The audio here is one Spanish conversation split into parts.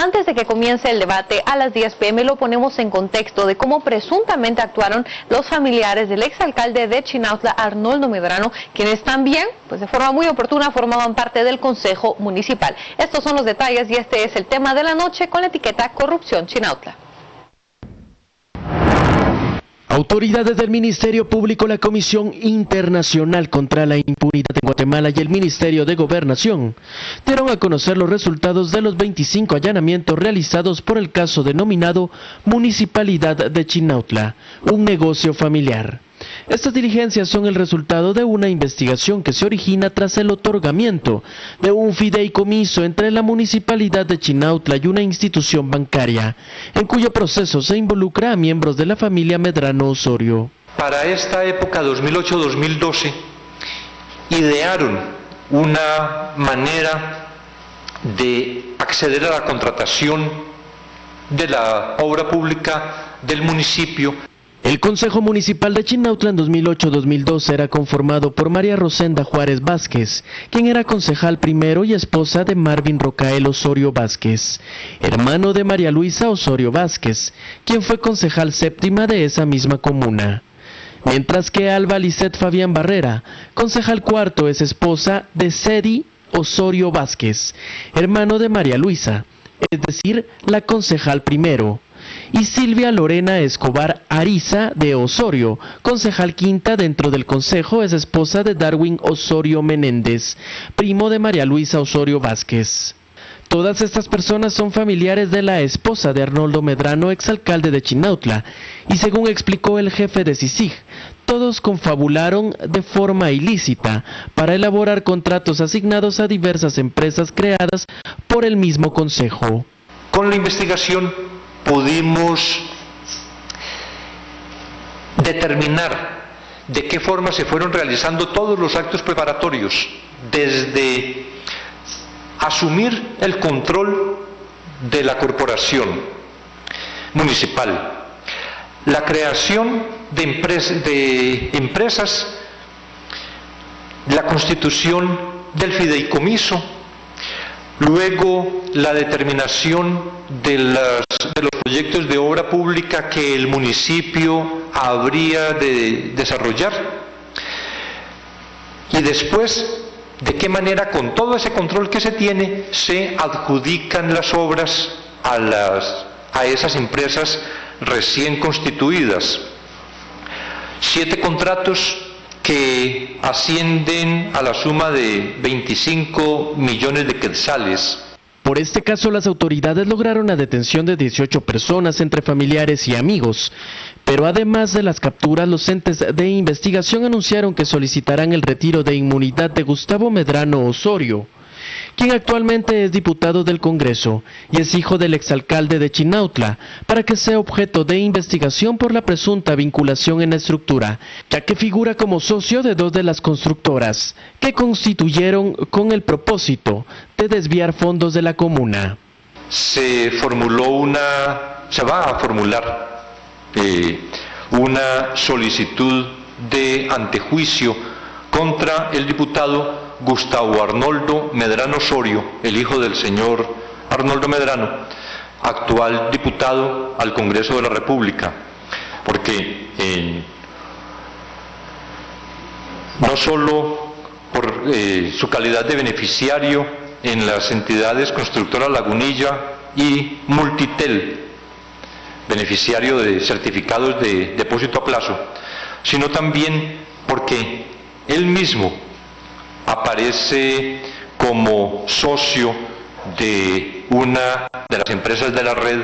Antes de que comience el debate a las 10 p.m. lo ponemos en contexto de cómo presuntamente actuaron los familiares del exalcalde de Chinautla, Arnoldo Medrano, quienes también, pues de forma muy oportuna, formaban parte del Consejo Municipal. Estos son los detalles y este es el tema de la noche con la etiqueta Corrupción Chinautla. Autoridades del Ministerio Público, la Comisión Internacional contra la Impunidad en Guatemala y el Ministerio de Gobernación dieron a conocer los resultados de los 25 allanamientos realizados por el caso denominado Municipalidad de Chinautla, un negocio familiar. Estas diligencias son el resultado de una investigación que se origina tras el otorgamiento de un fideicomiso entre la Municipalidad de Chinautla y una institución bancaria, en cuyo proceso se involucra a miembros de la familia Medrano Osorio. Para esta época 2008-2012 idearon una manera de acceder a la contratación de la obra pública del municipio. El Consejo Municipal de Chinautla en 2008-2012 era conformado por María Rosenda Juárez Vázquez, quien era concejal primero y esposa de Marvin Rocael Osorio Vázquez, hermano de María Luisa Osorio Vázquez, quien fue concejal séptima de esa misma comuna. Mientras que Alba Lizeth Fabián Barrera, concejal cuarto, es esposa de Cedi Osorio Vázquez, hermano de María Luisa, es decir, la concejal primero, y Silvia Lorena Escobar Ariza de Osorio, concejal quinta dentro del Consejo, es esposa de Darwin Osorio Menéndez, primo de María Luisa Osorio Vázquez. Todas estas personas son familiares de la esposa de Arnoldo Medrano, exalcalde de Chinautla, y según explicó el jefe de CICIG, todos confabularon de forma ilícita para elaborar contratos asignados a diversas empresas creadas por el mismo Consejo. Con la investigación pudimos determinar de qué forma se fueron realizando todos los actos preparatorios, desde asumir el control de la corporación municipal, la creación de empresas, la constitución del fideicomiso, luego la determinación de los proyectos de obra pública que el municipio habría de desarrollar, y después de qué manera, con todo ese control que se tiene, se adjudican las obras a esas empresas recién constituidas. 7 contratos que ascienden a la suma de 25 millones de quetzales. Por este caso, las autoridades lograron la detención de 18 personas entre familiares y amigos, pero además de las capturas, los entes de investigación anunciaron que solicitarán el retiro de inmunidad de Gustavo Medrano Osorio, quien actualmente es diputado del Congreso y es hijo del exalcalde de Chinautla, para que sea objeto de investigación por la presunta vinculación en la estructura, ya que figura como socio de 2 de las constructoras que constituyeron con el propósito de desviar fondos de la comuna. Se va a formular una solicitud de antejuicio contra el diputado Gustavo Arnoldo Medrano Osorio, el hijo del señor Arnoldo Medrano, actual diputado al Congreso de la República, porque no solo por su calidad de beneficiario en las entidades Constructora Lagunilla y Multitel, beneficiario de certificados de depósito a plazo, sino también porque él mismo aparece como socio de una de las empresas de la red,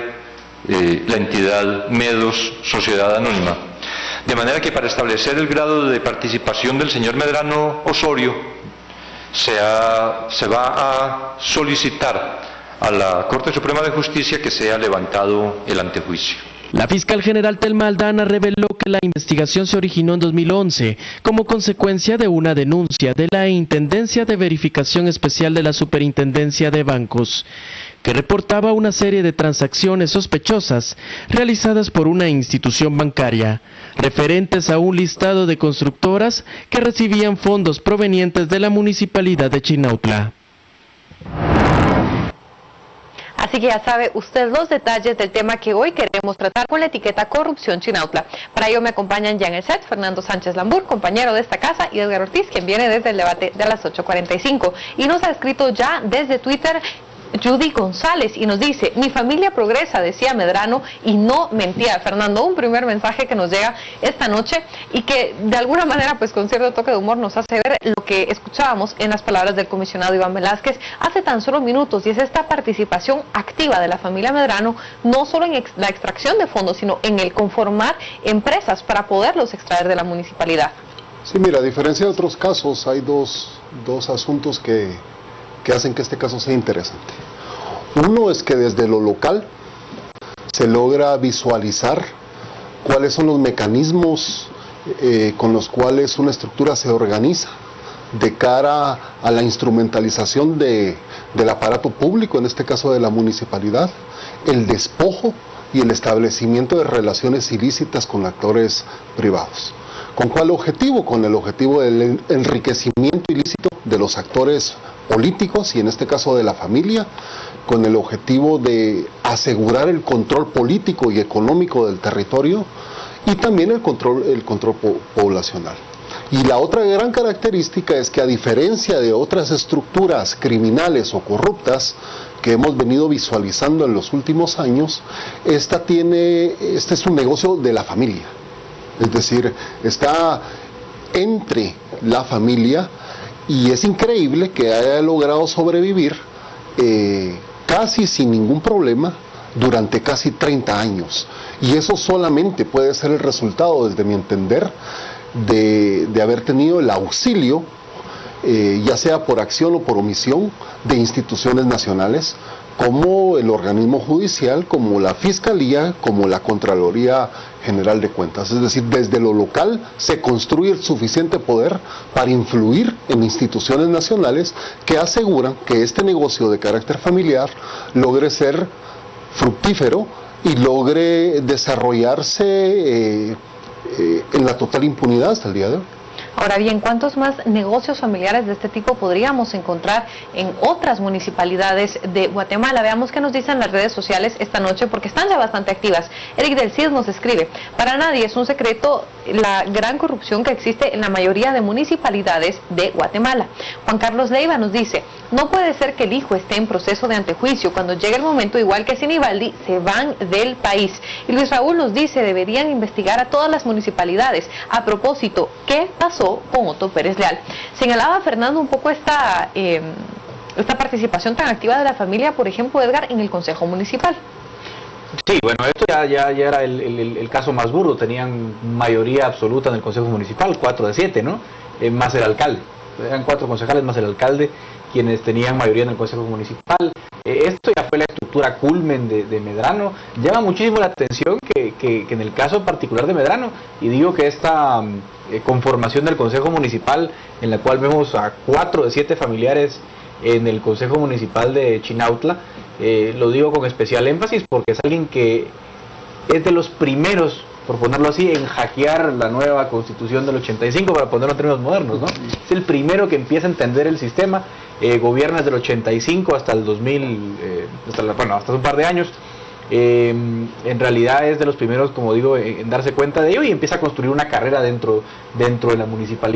la entidad Medos Sociedad Anónima. De manera que para establecer el grado de participación del señor Medrano Osorio se va a solicitar a la Corte Suprema de Justicia que sea levantado el antejuicio. La fiscal general Telma Aldana reveló que la investigación se originó en 2011 como consecuencia de una denuncia de la Intendencia de Verificación Especial de la Superintendencia de Bancos, que reportaba una serie de transacciones sospechosas realizadas por una institución bancaria, referentes a un listado de constructoras que recibían fondos provenientes de la Municipalidad de Chinautla. Así que ya sabe usted los detalles del tema que hoy queremos tratar con la etiqueta corrupción Chinautla. Para ello me acompañan ya en el set Fernando Sánchez Lambur, compañero de esta casa, y Edgar Ortiz, quien viene desde el debate de las 8:45. Y nos ha escrito ya desde Twitter Judy González y nos dice: mi familia progresa, decía Medrano, y no mentía. Fernando, un primer mensaje que nos llega esta noche y que de alguna manera, pues con cierto toque de humor, nos hace ver lo que escuchábamos en las palabras del comisionado Iván Velázquez hace tan solo minutos, y es esta participación activa de la familia Medrano, no solo en la extracción de fondos, sino en el conformar empresas para poderlos extraer de la municipalidad. Sí, mira, a diferencia de otros casos, hay dos asuntos que hacen que este caso sea interesante. Uno es que desde lo local se logra visualizar cuáles son los mecanismos con los cuales una estructura se organiza de cara a la instrumentalización del aparato público, en este caso de la municipalidad, el despojo y el establecimiento de relaciones ilícitas con actores privados. ¿Con cuál objetivo? Con el objetivo del enriquecimiento ilícito de los actores políticos y en este caso de la familia, con el objetivo de asegurar el control político y económico del territorio y también el control poblacional. Y la otra gran característica es que, a diferencia de otras estructuras criminales o corruptas que hemos venido visualizando en los últimos años, este es un negocio de la familia, es decir, está entre la familia. Y es increíble que haya logrado sobrevivir casi sin ningún problema durante casi 30 años. Y eso solamente puede ser el resultado, desde mi entender, de haber tenido el auxilio, ya sea por acción o por omisión, de instituciones nacionales, como el organismo judicial, como la Fiscalía, como la Contraloría General de Cuentas. Es decir, desde lo local se construye el suficiente poder para influir en instituciones nacionales que aseguran que este negocio de carácter familiar logre ser fructífero y logre desarrollarse en la total impunidad hasta el día de hoy. Ahora bien, ¿cuántos más negocios familiares de este tipo podríamos encontrar en otras municipalidades de Guatemala? Veamos qué nos dicen las redes sociales esta noche, porque están ya bastante activas. Eric del Cid nos escribe: para nadie es un secreto la gran corrupción que existe en la mayoría de municipalidades de Guatemala. Juan Carlos Leiva nos dice: no puede ser que el hijo esté en proceso de antejuicio. Cuando llegue el momento, igual que Sinibaldi, se van del país. Y Luis Raúl nos dice: deberían investigar a todas las municipalidades. A propósito, ¿qué pasó con Otto Pérez Leal? Señalaba Fernando un poco esta participación tan activa de la familia, por ejemplo, Edgar, en el Consejo Municipal. Sí, bueno, esto ya era el caso más burdo. Tenían mayoría absoluta en el Consejo Municipal, 4 de 7, ¿no? Más el alcalde. Eran 4 concejales más el alcalde quienes tenían mayoría en el Consejo Municipal. Esto ya fue la estructura culmen de Medrano. Llama muchísimo la atención que en el caso particular de Medrano, y digo que esta conformación del Consejo Municipal, en la cual vemos a 4 de 7 familiares en el Consejo Municipal de Chinautla, lo digo con especial énfasis porque es alguien que es de los primeros, por ponerlo así, en hackear la nueva Constitución del 85, para ponerlo en términos modernos, ¿no? Es el primero que empieza a entender el sistema. Gobierna desde el 85 hasta el 2000, hasta un par de años. En realidad es de los primeros, como digo, en darse cuenta de ello, y empieza a construir una carrera dentro de la municipalidad.